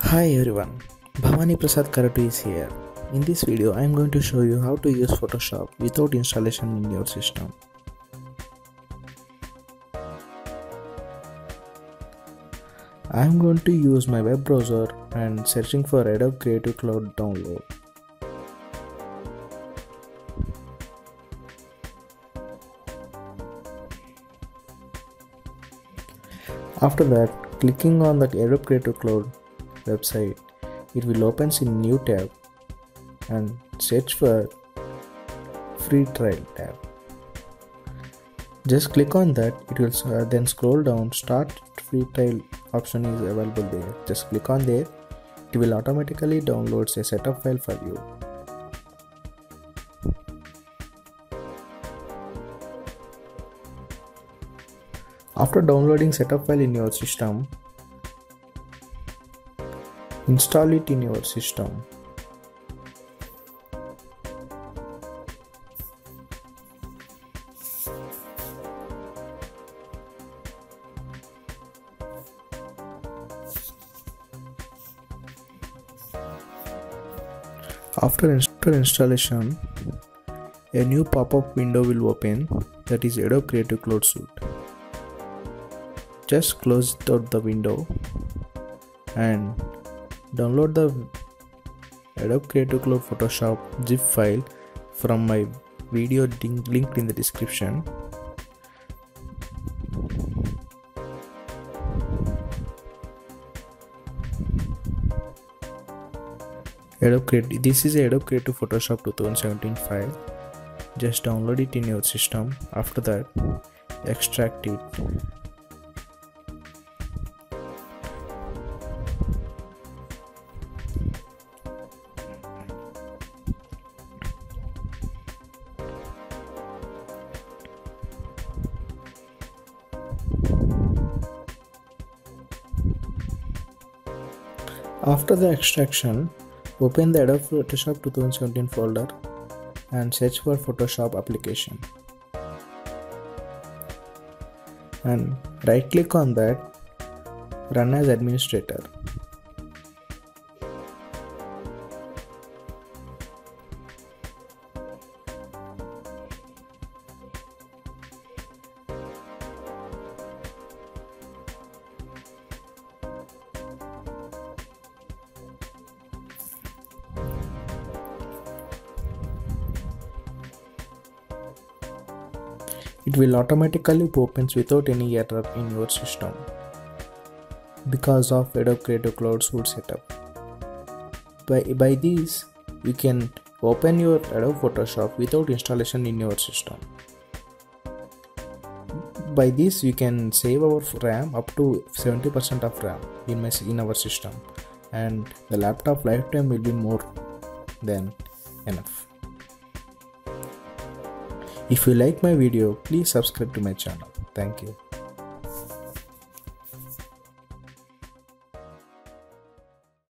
Hi everyone, Bhavani Prasad Karrotu is here. In this video, I am going to show you how to use Photoshop without installation in your system. I am going to use my web browser and searching for Adobe Creative Cloud download. After that, clicking on the Adobe Creative Cloud website, it will open in new tab and search for free trial tab. Just click on that, it will then scroll down, start free trial option is available there. Just click on there, it will automatically download a setup file for you. After downloading setup file in your system, install it in your system. After installation, a new pop-up window will open, that is Adobe Creative Cloud Suite. Just close out the window and download the Adobe Creative Cloud Photoshop zip file from my video linked in the description. This is Adobe Creative Photoshop 2017 file. Just download it in your system. After that, extract it. After the extraction, open the Adobe Photoshop 2017 folder and search for Photoshop application. And right click on that, run as administrator. It will automatically open without any error in your system because of Adobe Creative Cloud Suite setup. By this, you can open your Adobe Photoshop without installation in your system. By this, you can save our RAM up to 70% of RAM in our system, and the laptop lifetime will be more than enough. If you like my video, please subscribe to my channel. Thank you.